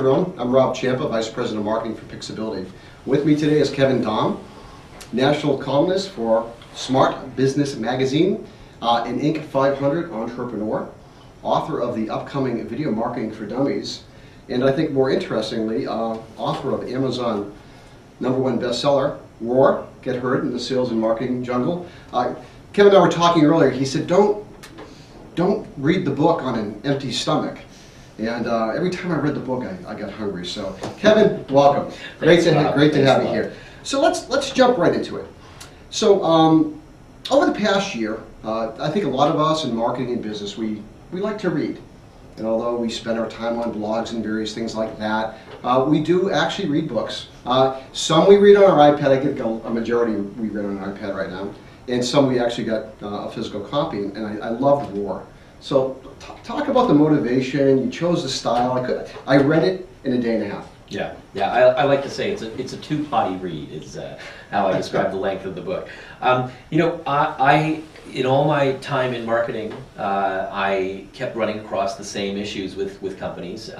everyone. I'm Rob Ciampa, Vice President of Marketing for Pixability. With me today is Kevin Daum, National Columnist for Smart Business Magazine, an Inc. 500 entrepreneur, author of the upcoming Video Marketing for Dummies, and I think more interestingly, author of Amazon #1 bestseller, ROAR! Get Heard in the Sales and Marketing Jungle. Kevin and I were talking earlier. He said, don't read the book on an empty stomach. And every time I read the book, I got hungry. So, Kevin, welcome. Great to have you here. So let's jump right into it. So over the past year, I think a lot of us in marketing and business, we like to read. And although we spend our time on blogs and various things like that, we do actually read books. Some we read on our iPad. I think a majority we read on our iPad right now. And some we actually got a physical copy, and I loved ROAR. So talk about the motivation. You chose the style. I read it in a day and a half. Yeah. I like to say it's a two-potty read is how I describe the length of the book. You know, in all my time in marketing, I kept running across the same issues with companies.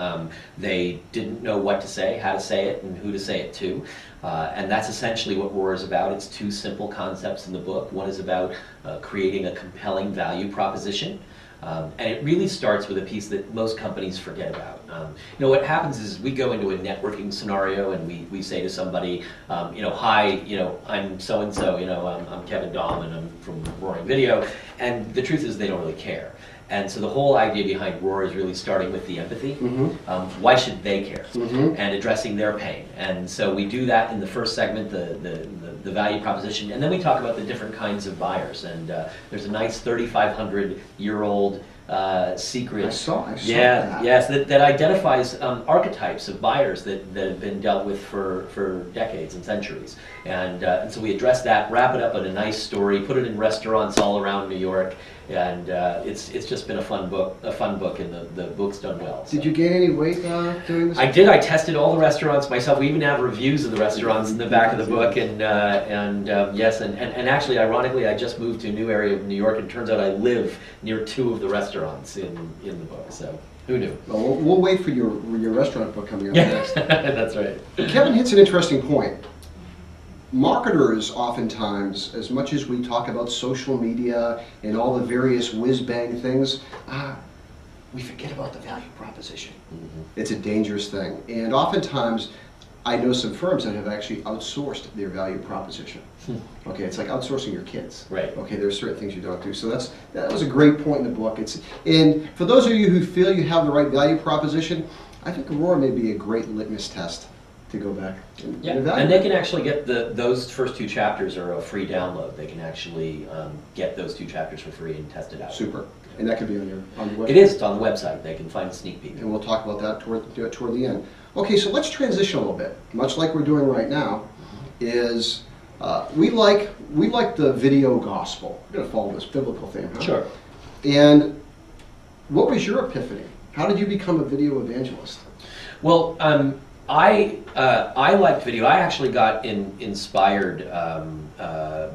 They didn't know what to say, how to say it, and who to say it to. And that's essentially what ROAR is about. It's two simple concepts in the book. One is about creating a compelling value proposition. And it really starts with a piece that most companies forget about. You know, what happens is we go into a networking scenario and we say to somebody, you know, hi, you know, I'm so-and-so, you know, I'm Kevin Daum and I'm from Roaring Video. And the truth is they don't really care. And so the whole idea behind ROAR is really starting with the empathy. Mm-hmm. Why should they care? Mm-hmm. And addressing their pain. And so we do that in the first segment, the value proposition, and then we talk about the different kinds of buyers. And there's a nice 3,500-year-old secret. That identifies archetypes of buyers that have been dealt with for decades and centuries. And so we address that, wrap it up in a nice story, put it in restaurants all around New York, and it's just been a fun book, and the book's done well. So. Did you gain any weight doing this? I did. I tested all the restaurants myself. We even have reviews of the restaurants in the back of the book, and actually, ironically, I just moved to a new area of New York, and it turns out I live near two of the restaurants. In the book, so who knew? Well, we'll wait for your restaurant book coming up next. That's right. Kevin hits an interesting point. Marketers oftentimes, as much as we talk about social media and all the various whiz-bang things, we forget about the value proposition. Mm-hmm. It's a dangerous thing, and oftentimes I know some firms that have actually outsourced their value proposition. Okay, it's like outsourcing your kids. Right. Okay, there's certain things you don't do. So that was a great point in the book. And for those of you who feel you have the right value proposition, I think ROAR may be a great litmus test to go back and evaluate. And they can actually get those first two chapters are a free download. They can actually get those two chapters for free and test it out. Super. And that could be on the website. It is. It's on the website. They can find a sneak peek. And we'll talk about that toward the end. Okay, so let's transition a little bit, much like we're doing right now, is we like the video gospel. We're going to follow this biblical theme, huh? Sure. And what was your epiphany? How did you become a video evangelist? Well, I liked video. I actually got inspired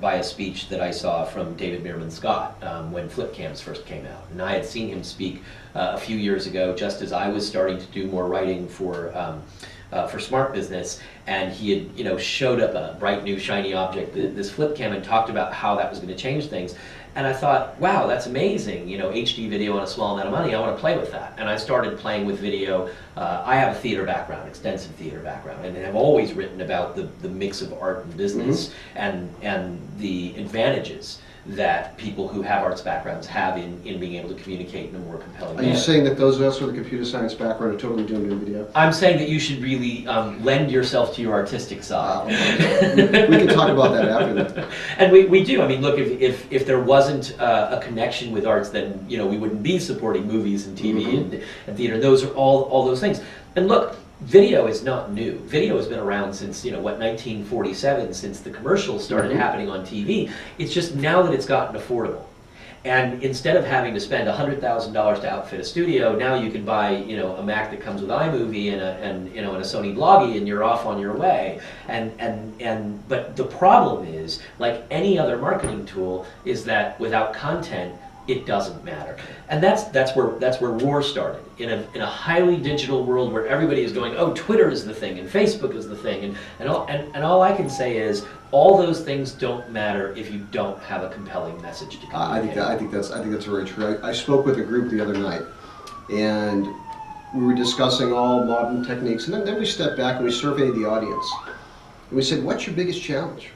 by a speech that I saw from David Meerman Scott when Flip Cams first came out. And I had seen him speak a few years ago, just as I was starting to do more writing for Smart Business, and he had, you know, showed up a bright new shiny object, this flip cam, and talked about how that was going to change things. And I thought, wow, that's amazing, you know, HD video on a small amount of money, I want to play with that. And I started playing with video. I have a theater background, extensive theater background, and I've always written about the mix of art and business. Mm-hmm. and the advantages that people who have arts backgrounds have in being able to communicate in a more compelling manner. Are you saying that those of us with a computer science background are totally doomed in video? I'm saying that you should really lend yourself to your artistic side. We can talk about that after that. And we do. I mean, look, if there wasn't a connection with arts, then, you know, we wouldn't be supporting movies and TV mm-hmm. and theater. Those are all those things. And look, video is not new. Video has been around since, you know, what, 1947, since the commercials started mm-hmm. happening on TV. It's just now that it's gotten affordable. And instead of having to spend $100,000 to outfit a studio, now you can buy, you know, a Mac that comes with iMovie and you know, and a Sony Bloggy, and you're off on your way. But the problem is, like any other marketing tool, is that without content, it doesn't matter. And that's where ROAR started. In a highly digital world where everybody is going, oh, Twitter is the thing and Facebook is the thing, and all I can say is all those things don't matter if you don't have a compelling message to communicate. I think that's very true. I spoke with a group the other night, and we were discussing all modern techniques, and then we stepped back and we surveyed the audience, and we said, what's your biggest challenge?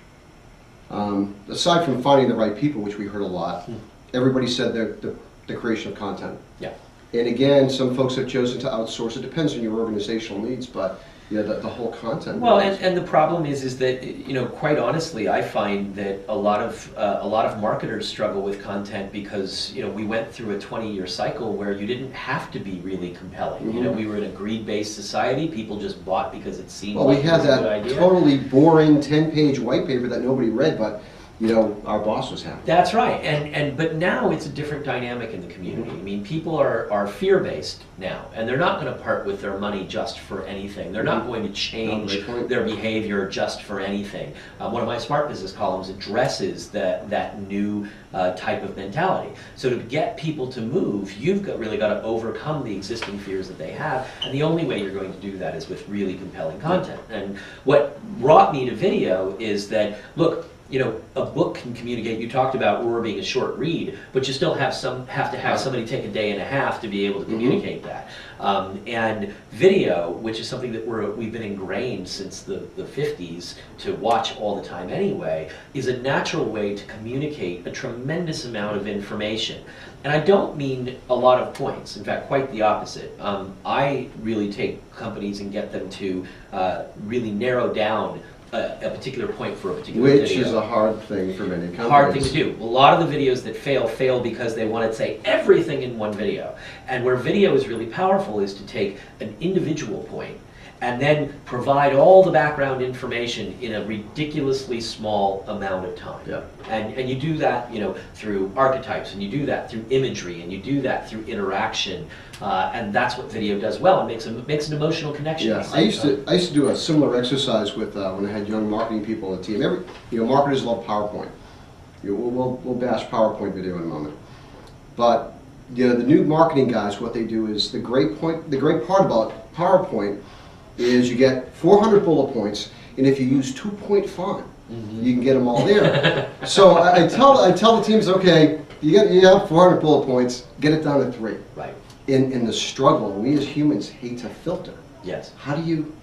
Aside from finding the right people, which we heard a lot, everybody said the creation of content. Yeah. And again, some folks have chosen to outsource. It depends on your organizational needs, but yeah, the whole content. Well, and the problem is that, you know, quite honestly, I find that a lot of marketers struggle with content because, you know, we went through a 20-year cycle where you didn't have to be really compelling. Mm-hmm. You know, we were in a greed-based society. People just bought because it seemed like it was a good idea. Well, we had that totally boring 10-page white paper that nobody read, but you know, our boss was happy. That's right, but now it's a different dynamic in the community. I mean, people are fear-based now, and they're not going to part with their money just for anything. They're not going to change their behavior just for anything. One of my Smart Business columns addresses that new type of mentality. So to get people to move, you've really got to overcome the existing fears that they have, and the only way you're going to do that is with really compelling content. And what brought me to video is that, look, you know, a book can communicate. You talked about ROAR being a short read, but you still have to have somebody take a day and a half to be able to communicate that. And video, which is something that we've been ingrained since the 50s to watch all the time anyway, is a natural way to communicate a tremendous amount of information. And I don't mean a lot of points. In fact, quite the opposite. I really take companies and get them to really narrow down a particular point for a particular video. Which is a hard thing for many companies. Hard thing to do. A lot of the videos that fail because they want to say everything in one video. And where video is really powerful is to take an individual point and then provide all the background information in a ridiculously small amount of time. Yeah. And you do that, you know, through archetypes, and you do that through imagery, and you do that through interaction, and that's what video does well. It makes an emotional connection. Yeah, I used to do a similar exercise with when I had young marketing people on the team. You know, marketers love PowerPoint. You know, we'll bash PowerPoint video in a moment, but you know, the new marketing guys, what they do is the great part about PowerPoint is you get 400 bullet points, and if you use 2-point font, you can get them all there. So I tell the teams, okay, you have 400 bullet points, get it down to 3. Right. In the struggle, we as humans hate to filter. Yes. How do you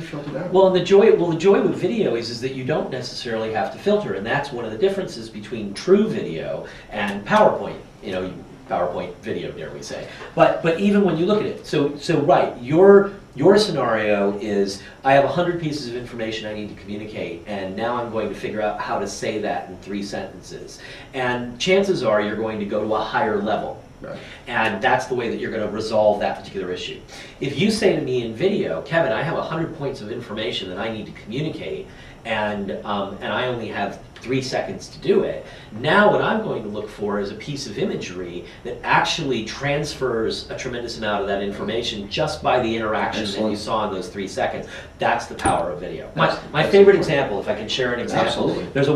filter that? Well, and the joy with video is that you don't necessarily have to filter, and that's one of the differences between true video and PowerPoint. You know, PowerPoint video, dare we say? But even when you look at it, so right, your scenario is, I have 100 pieces of information I need to communicate, and now I'm going to figure out how to say that in 3 sentences. And chances are you're going to go to a higher level. Right. And that's the way that you're going to resolve that particular issue. If you say to me in video, Kevin, I have 100 points of information that I need to communicate, and I only have 3 seconds to do it. Now what I'm going to look for is a piece of imagery that actually transfers a tremendous amount of that information just by the interaction that you saw in those 3 seconds. That's the power of video. My favorite example, if I can share an example. Absolutely. There's a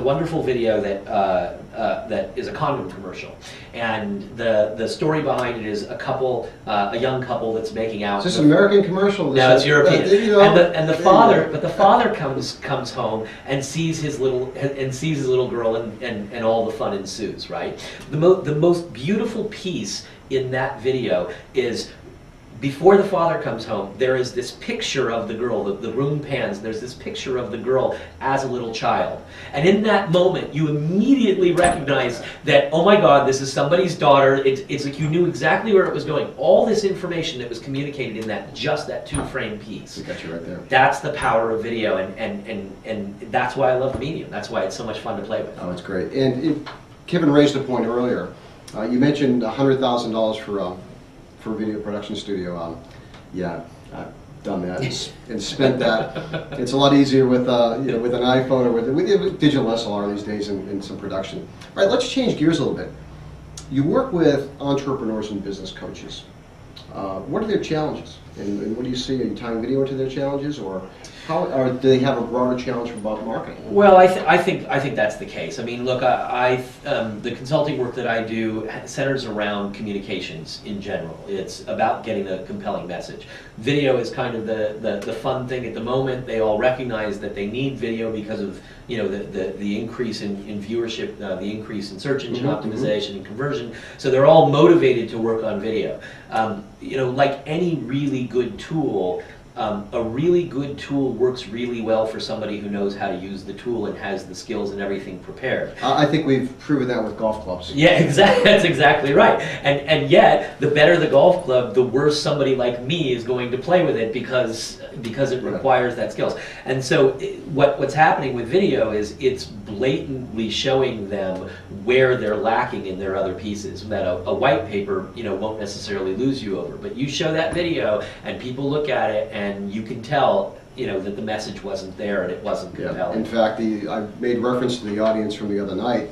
wonderful video that is a condom commercial, and the story behind it is a young couple that's making out. Is this American commercial? No, it's European. And the father comes home and sees his little girl, and all the fun ensues. Right. The most beautiful piece in that video is, before the father comes home, there is this picture of the girl, the room pans, there's this picture of the girl as a little child. And in that moment, you immediately recognize that, oh my God, this is somebody's daughter. It's like you knew exactly where it was going. All this information that was communicated in just that 2-frame piece. We got you right there. That's the power of video, and that's why I love the medium. That's why it's so much fun to play with. Oh, it's great. And Kevin raised a point earlier. You mentioned $100,000 for video production studio. Yeah, I've done that and spent that. It's a lot easier with you know, with an iPhone or with digital SLR these days in some production. All right, let's change gears a little bit. You work with entrepreneurs and business coaches. What are their challenges, and what do you see? Are you tying video into their challenges, or do they have a broader challenge for marketing? Well, I think that's the case. I mean, look, the consulting work that I do centers around communications in general. It's about getting a compelling message. Video is kind of the fun thing at the moment. They all recognize that they need video because of, you know, the increase in viewership, the increase in search engine optimization and conversion. So they're all motivated to work on video. You know, like any really good tool. A really good tool works really well for somebody who knows how to use the tool and has the skills and everything prepared. I think we've proven that with golf clubs. Yeah, exactly. That's exactly right. And yet, the better the golf club, the worse somebody like me is going to play with it because it requires that skills. And so what's happening with video is it's blatantly showing them where they're lacking in their other pieces that a white paper, you know, won't necessarily lose you over. But you show that video and people look at it and you can tell, you know, that the message wasn't there and it wasn't compelling. In fact, I made reference to the audience from the other night,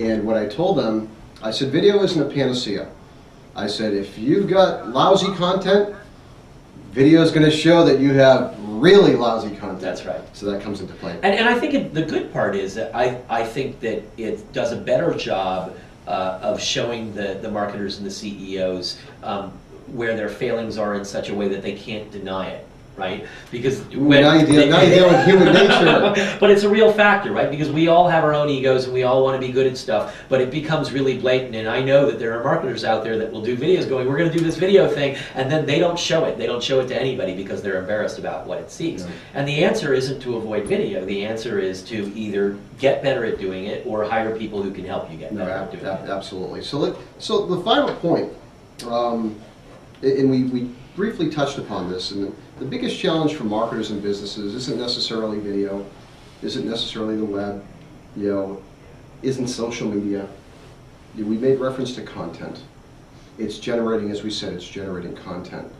and what I told them, I said, video isn't a panacea. I said, if you've got lousy content, video is going to show that you have really lousy content. That's right. So that comes into play. And I think the good part is that I think that it does a better job of showing the marketers and the CEOs where their failings are in such a way that they can't deny it, right? Because when now you deal with human nature. But it's a real factor, right? Because we all have our own egos and we all want to be good at stuff, but it becomes really blatant. And I know that there are marketers out there that will do videos going, we're going to do this video thing, and then they don't show it. They don't show it to anybody because they're embarrassed about what it sees. Yeah. And the answer isn't to avoid video. The answer is to either get better at doing it or hire people who can help you get better at doing it. Absolutely. So the final point, and we briefly touched upon this, and the biggest challenge for marketers and businesses isn't necessarily video, isn't necessarily the web, you know, isn't social media. We made reference to content. It's generating, as we said, it's generating content.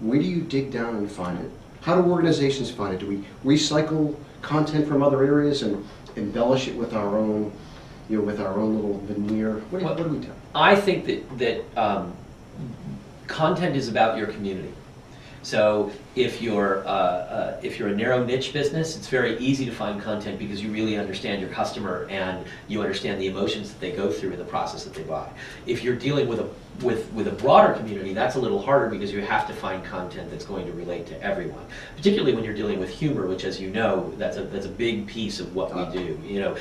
Where do you dig down and find it? How do organizations find it? Do we recycle content from other areas and embellish it with our own, you know, with our own little veneer? What do we do? I think that content is about your community. So if you're a narrow niche business, it's very easy to find content because you really understand your customer and you understand the emotions that they go through in the process that they buy. If you're dealing with a broader community, that's a little harder because you have to find content that's going to relate to everyone. Particularly when you're dealing with humor, which, as you know, that's a big piece of what we do. You know,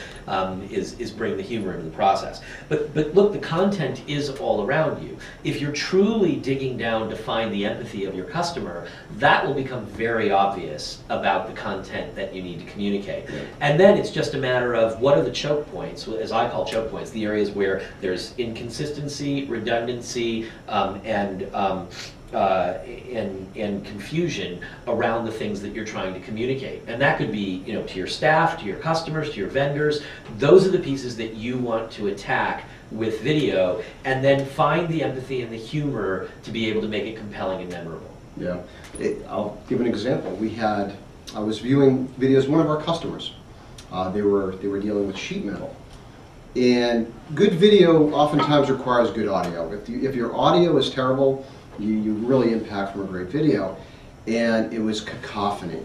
is bring the humor into the process. But look, the content is all around you. If you're truly digging down to find the empathy of your customer, that will become very obvious about the content that you need to communicate. Yeah. And then it's just a matter of what are the choke points, as I call choke points, the areas where there's inconsistency, redundancy, and confusion around the things that you're trying to communicate. And that could be, you know, to your staff, to your customers, to your vendors. Those are the pieces that you want to attack with video, and then find the empathy and the humor to be able to make it compelling and memorable. Yeah, I'll give an example. I was viewing videos, one of our customers, they were dealing with sheet metal. And good video oftentimes requires good audio. If your audio is terrible, you really impact from a great video. And it was cacophony.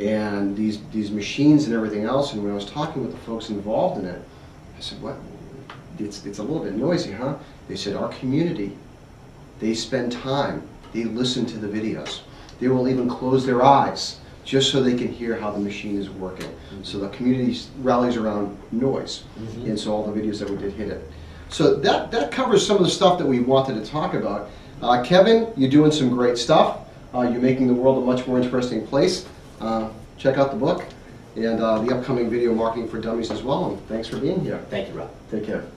And these machines and everything else, and when I was talking with the folks involved in it, I said, what? It's a little bit noisy, huh? They said, our community, they spend time, they listen to the videos. They will even close their eyes just so they can hear how the machine is working. So the community rallies around noise, and so all the videos that we did hit it. So that covers some of the stuff that we wanted to talk about. Kevin, you're doing some great stuff. You're making the world a much more interesting place. Check out the book and the upcoming Video Marketing for Dummies as well. And thanks for being here. Thank you, Rob. Take care.